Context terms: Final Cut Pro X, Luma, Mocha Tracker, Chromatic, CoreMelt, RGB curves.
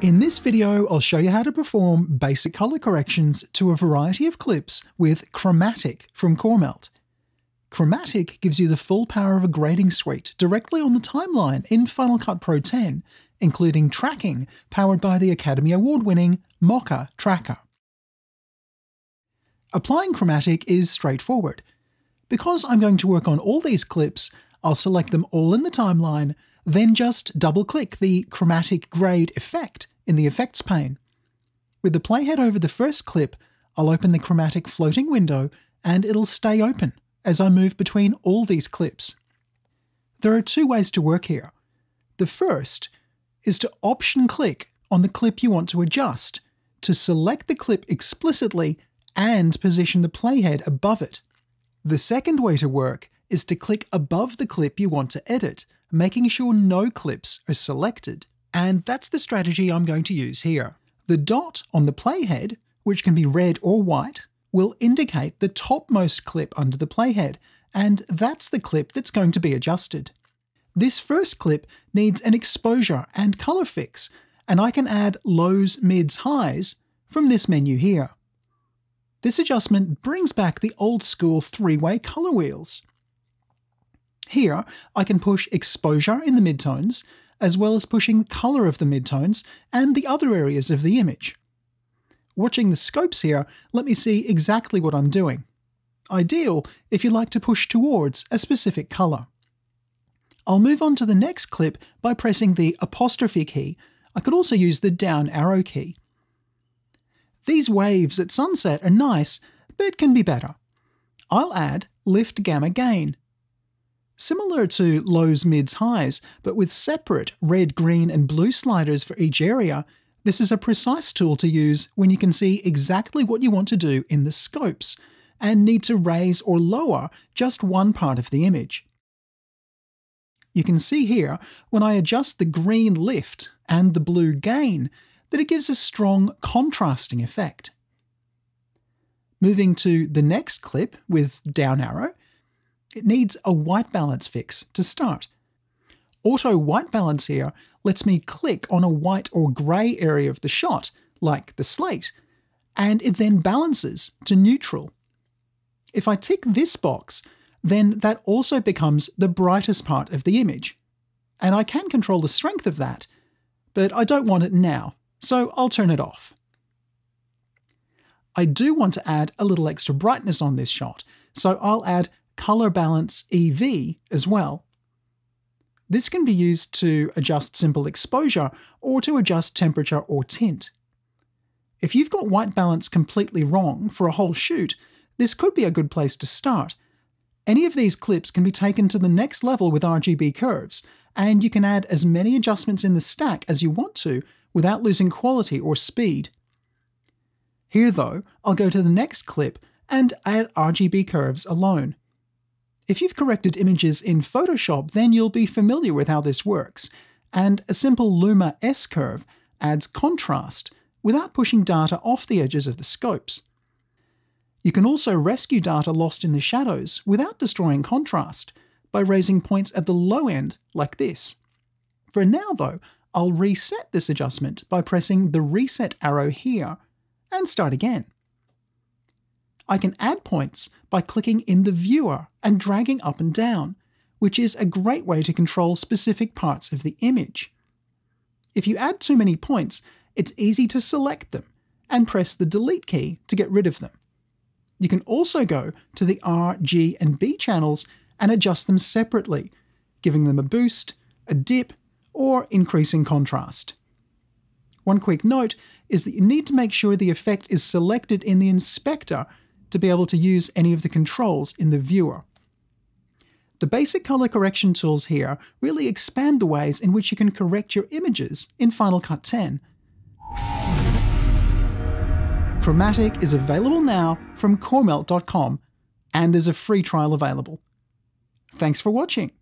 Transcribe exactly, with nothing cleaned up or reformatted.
In this video, I'll show you how to perform basic color corrections to a variety of clips with Chromatic from CoreMelt. Chromatic gives you the full power of a grading suite directly on the timeline in Final Cut Pro X, including tracking powered by the Academy Award-winning Mocha Tracker. Applying Chromatic is straightforward. Because I'm going to work on all these clips, I'll select them all in the timeline, then just double-click the Chromatic Grade effect in the Effects pane. With the playhead over the first clip, I'll open the Chromatic floating window and it'll stay open as I move between all these clips. There are two ways to work here. The first is to option-click on the clip you want to adjust, to select the clip explicitly and position the playhead above it. The second way to work is to click above the clip you want to edit, making sure no clips are selected. And that's the strategy I'm going to use here. The dot on the playhead, which can be red or white, will indicate the topmost clip under the playhead, and that's the clip that's going to be adjusted. This first clip needs an exposure and color fix, and I can add lows, mids, highs from this menu here. This adjustment brings back the old-school three-way color wheels. Here, I can push exposure in the midtones, as well as pushing the color of the midtones and the other areas of the image. Watching the scopes here, let me see exactly what I'm doing. Ideal if you like to push towards a specific color. I'll move on to the next clip by pressing the apostrophe key. I could also use the down arrow key. These waves at sunset are nice, but can be better. I'll add lift gamma gain. Similar to lows, mids, highs, but with separate red, green and blue sliders for each area, this is a precise tool to use when you can see exactly what you want to do in the scopes and need to raise or lower just one part of the image. You can see here, when I adjust the green lift and the blue gain, that it gives a strong contrasting effect. Moving to the next clip with down arrow, it needs a white balance fix to start. Auto white balance here lets me click on a white or grey area of the shot, like the slate, and it then balances to neutral. If I tick this box, then that also becomes the brightest part of the image. And I can control the strength of that, but I don't want it now, so I'll turn it off. I do want to add a little extra brightness on this shot, so I'll add color balance E V as well. This can be used to adjust simple exposure or to adjust temperature or tint. If you've got white balance completely wrong for a whole shoot, this could be a good place to start. Any of these clips can be taken to the next level with R G B curves, and you can add as many adjustments in the stack as you want to without losing quality or speed. Here though, I'll go to the next clip and add R G B curves alone. If you've corrected images in Photoshop, then you'll be familiar with how this works, and a simple Luma S-curve adds contrast without pushing data off the edges of the scopes. You can also rescue data lost in the shadows without destroying contrast by raising points at the low end like this. For now though, I'll reset this adjustment by pressing the reset arrow here and start again. I can add points by clicking in the viewer and dragging up and down, which is a great way to control specific parts of the image. If you add too many points, it's easy to select them and press the delete key to get rid of them. You can also go to the R, G and B channels and adjust them separately, giving them a boost, a dip, or increasing contrast. One quick note is that you need to make sure the effect is selected in the inspector to be able to use any of the controls in the viewer. The basic color correction tools here really expand the ways in which you can correct your images in Final Cut X. Chromatic is available now from coremelt dot com, and there's a free trial available. Thanks for watching.